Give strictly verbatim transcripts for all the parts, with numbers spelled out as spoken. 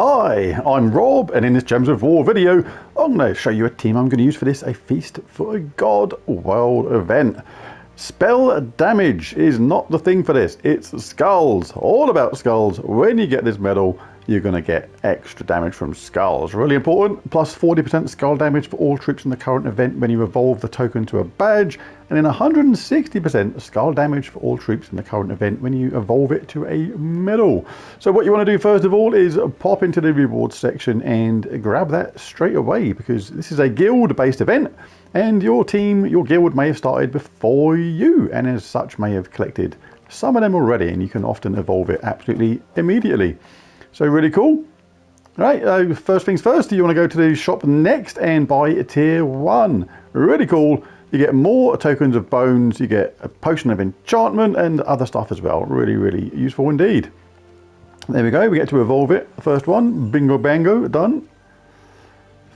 Hi, I'm Rob, and in this Gems of War video, I'm going to show you a team I'm going to use for this, a Feast for a God world event. Spell damage is not the thing for this, it's skulls, all about skulls. When you get this medal, you're going to get extra damage from skulls. Really important, plus forty percent skull damage for all troops in the current event when you evolve the token to a badge, and then one hundred sixty percent skull damage for all troops in the current event when you evolve it to a medal. So what you want to do first of all is pop into the rewards section and grab that straight away, because this is a guild-based event, and your team, your guild may have started before you, and as such may have collected some of them already, and you can often evolve it absolutely immediately. So really cool. All right, uh, first things first, you want to go to the shop next and buy a tier one. Really cool. You get more tokens of bones, you get a potion of enchantment and other stuff as well. Really, really useful indeed. There we go, we get to evolve it. First one, bingo bango, done.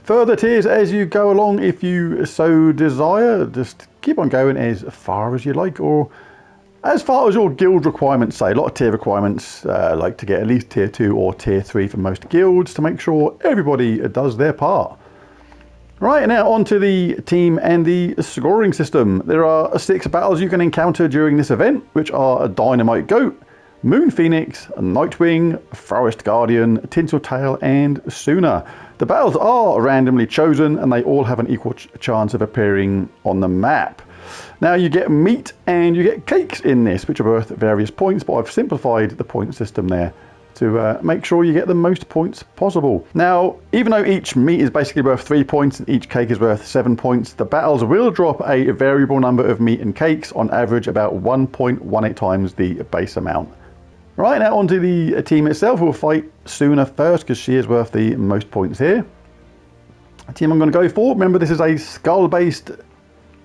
Further tiers as you go along if you so desire. Just keep on going as far as you like, or as far as your guild requirements say. A lot of tier requirements, uh, like to get at least tier two or tier three for most guilds to make sure everybody does their part. Right, now onto the team and the scoring system. There are six battles you can encounter during this event, which are a Dynamite Goat, Moon Phoenix, Nightwing, Forest Guardian, Tinsel Tail, and Sooner. The battles are randomly chosen and they all have an equal ch chance of appearing on the map. Now you get meat and you get cakes in this, which are worth various points, but I've simplified the point system there to uh, make sure you get the most points possible. Now, even though each meat is basically worth three points and each cake is worth seven points, the battles will drop a variable number of meat and cakes, on average about one point one eight times the base amount. Right, now onto the team itself. We'll fight Sooner first because she is worth the most points here. The team I'm going to go for, remember this is a skull-based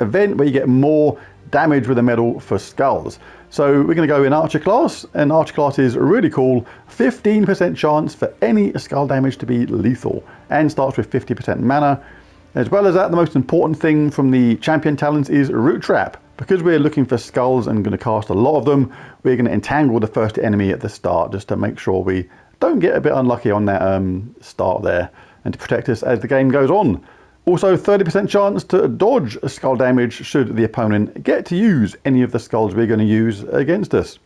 event where you get more damage with a medal for skulls. So we're going to go in Archer class, and Archer class is really cool. fifteen percent chance for any skull damage to be lethal, and starts with fifty percent mana. As well as that, the most important thing from the champion talents is Root Trap. Because we're looking for skulls and going to cast a lot of them, we're going to entangle the first enemy at the start just to make sure we don't get a bit unlucky on that um, start there, and to protect us as the game goes on. Also, thirty percent chance to dodge skull damage should the opponent get to use any of the skulls we're going to use against us.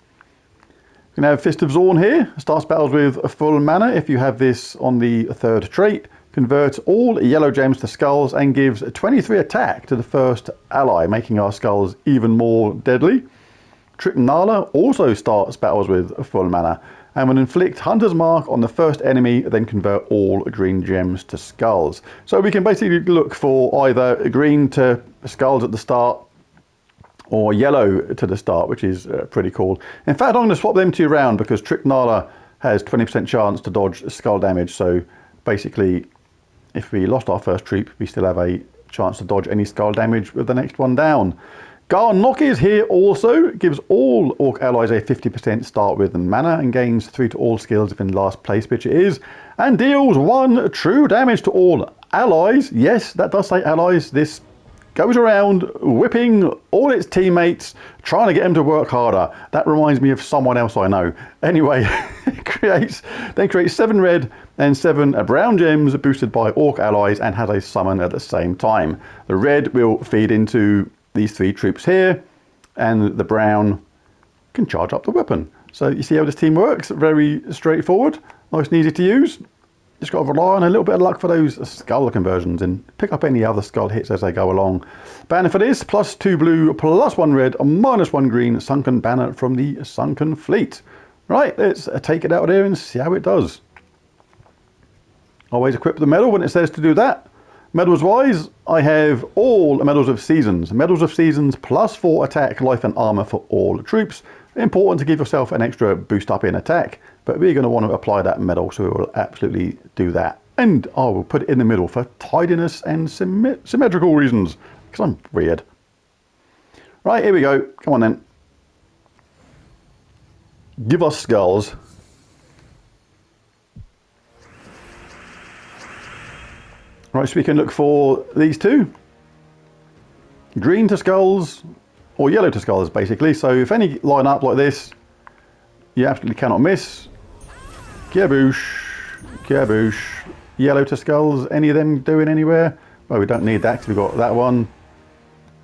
We're going to have Fist of Zorn here. Starts battles with full mana. If you have this on the third trait, converts all yellow gems to skulls and gives twenty-three attack to the first ally, making our skulls even more deadly. Trip Nala also starts battles with full mana and will inflict Hunter's Mark on the first enemy, then convert all green gems to skulls. So we can basically look for either green to skulls at the start or yellow to the start, which is uh, pretty cool. In fact, I'm going to swap them two around because Trip Nala has twenty percent chance to dodge skull damage. So basically, if we lost our first troop, we still have a chance to dodge any skull damage with the next one down. Garnok is here also, gives all Orc allies a fifty percent start with mana and gains three to all skills if in last place, which it is, and deals one true damage to all allies. Yes, that does say allies. This goes around whipping all its teammates, trying to get them to work harder. That reminds me of someone else I know. Anyway, it creates, then creates seven red and seven brown gems boosted by Orc allies and has a summon at the same time. The red will feed into these three troops here, and the brown can charge up the weapon. So you see how this team works? Very straightforward, nice and easy to use. Just got to rely on a little bit of luck for those skull conversions and pick up any other skull hits as they go along. Banner for this, plus two blue, plus one red, minus one green, sunken banner from the Sunken Fleet. Right, let's take it out there and see how it does. Always equip the medal when it says to do that. Medals wise, I have all Medals of Seasons. Medals of Seasons plus four attack, life and armor for all troops. Important to give yourself an extra boost up in attack, but we're going to want to apply that medal, so we will absolutely do that. And I will put it in the middle for tidiness and symm symmetrical reasons, because I'm weird. Right, here we go. Come on then. Give us skulls. Right, so we can look for these two. Green to skulls, or yellow to skulls, basically. So if any line up like this, you absolutely cannot miss. Kaboosh. Kaboosh. Yellow to skulls, any of them doing anywhere? Well, we don't need that because we've got that one.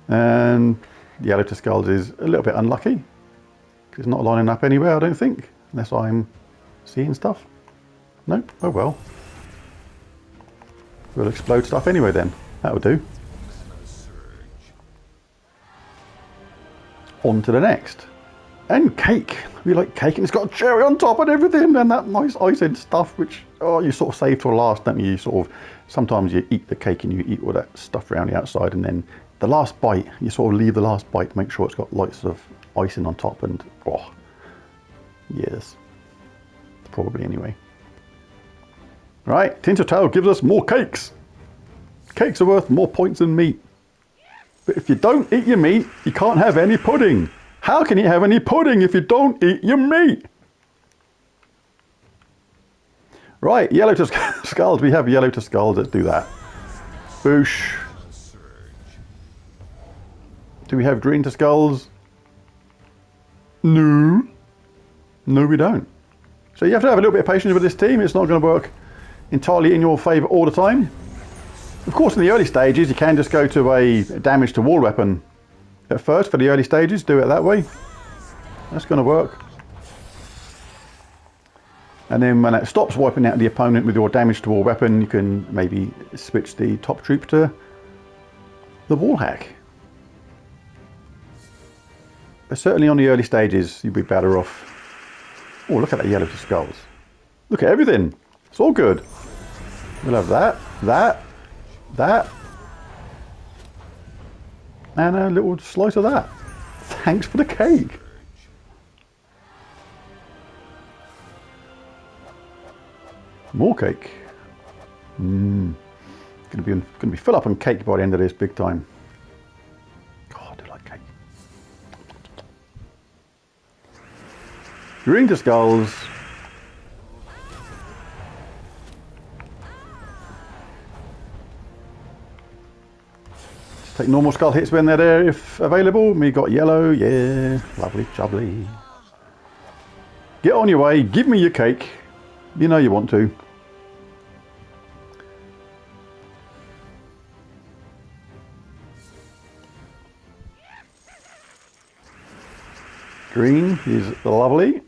And yellow to skulls is a little bit unlucky. It's not lining up anywhere, I don't think. Unless I'm seeing stuff. Nope. Oh well. We'll explode stuff anyway then. That'll do. On to the next. And cake. We like cake, and it's got a cherry on top and everything, and that nice icing stuff, which oh, you sort of save till last, don't you? You sort of sometimes you eat the cake and you eat all that stuff around the outside, and then the last bite, you sort of leave the last bite to make sure it's got lots of icing on top, and oh, yes, probably anyway. Right, Tinsel Tail gives us more cakes. Cakes are worth more points than meat. But if you don't eat your meat, you can't have any pudding. How can you have any pudding if you don't eat your meat? Right, yellow to sc skulls. We have yellow to skulls. Let's do that. Boosh. Do we have green to skulls? No. No, we don't. So you have to have a little bit of patience with this team. It's not going to work entirely in your favour all the time. Of course, in the early stages, you can just go to a damage to wall weapon. At first, for the early stages, do it that way. That's going to work. And then when it stops wiping out the opponent with your damage to wall weapon, you can maybe switch the top troop to the wall hack. But certainly on the early stages, you'd be better off. Oh, look at that yellow to skulls. Look at everything. It's all good. We'll have that, that, that. And a little slice of that. Thanks for the cake. More cake. Mmm. Gonna be gonna be full up on cake by the end of this, big time. God, I do like cake. Green to skulls. Take normal skull hits when they're there if available. We got yellow, yeah, lovely jubbly. Get on your way, give me your cake. You know you want to. Green is lovely.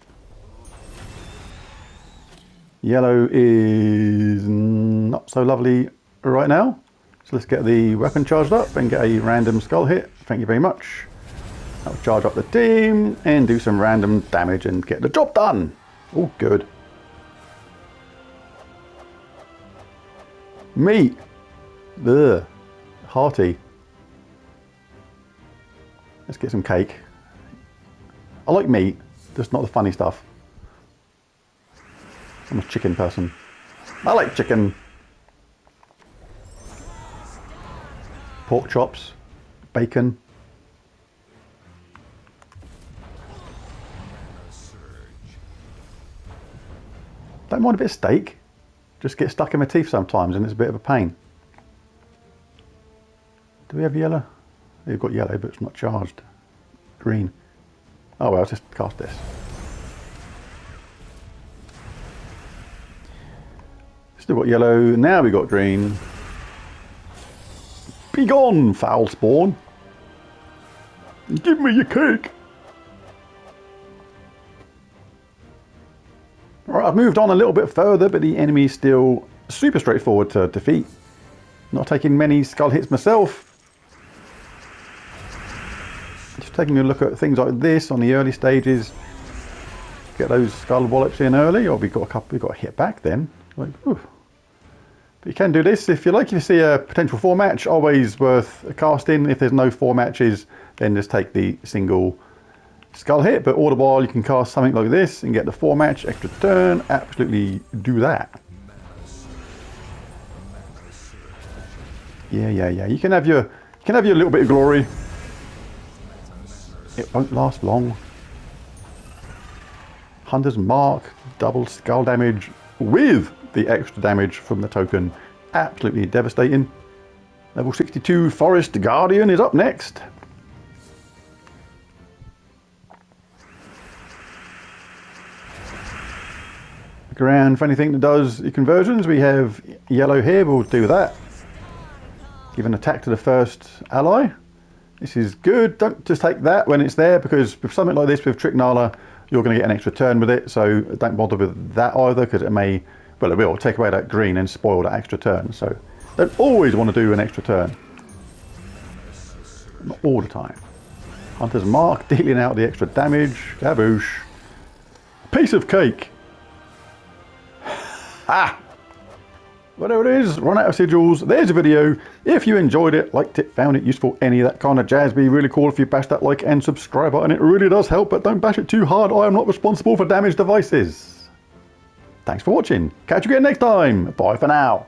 Yellow is not so lovely right now. Let's get the weapon charged up and get a random skull hit. Thank you very much. That'll charge up the team and do some random damage and get the job done. Oh, good. Meat. Ugh. Hearty. Let's get some cake. I like meat, just not the funny stuff. I'm a chicken person. I like chicken. Pork chops, bacon. Don't mind a bit of steak. Just get stuck in my teeth sometimes and it's a bit of a pain. Do we have yellow? We've got yellow, but it's not charged. Green. Oh well, I'll just cast this. Still got yellow, now we got green. Be gone, foul spawn. Give me your cake. Alright, I've moved on a little bit further, but the enemy is still super straightforward to defeat. Not taking many skull hits myself. Just taking a look at things like this on the early stages. Get those skull wallops in early, or we've got a couple, we've got a hit back then. Like, ooh. But you can do this if you like. If you see a potential four match, always worth casting. If there's no four matches, then just take the single skull hit. But all the while, you can cast something like this and get the four match extra turn. Absolutely do that. Yeah, yeah, yeah. You can have your, you can have your little bit of glory. It won't last long. Hunter's Mark, double skull damage with the extra damage from the token. Absolutely devastating. Level sixty-two Forest Guardian is up next. Look look around for anything that does the conversions. We have yellow here, we'll do that. Give an attack to the first ally. This is good. Don't just take that when it's there, because with something like this with Trip Nala, you're going to get an extra turn with it, so don't bother with that either, because it may, well, it will take away that green and spoil that extra turn. So don't always want to do an extra turn. Not all the time. Hunter's Mark, dealing out the extra damage. Kaboosh. Piece of cake. Ah! Whatever it is, run out of sigils. There's a video. If you enjoyed it, liked it, found it useful, any of that kind of jazz, be really cool if you bash that like and subscribe button. It really does help, but don't bash it too hard. I am not responsible for damaged devices. Thanks for watching. Catch you again next time. Bye for now.